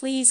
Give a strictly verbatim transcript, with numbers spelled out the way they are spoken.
Please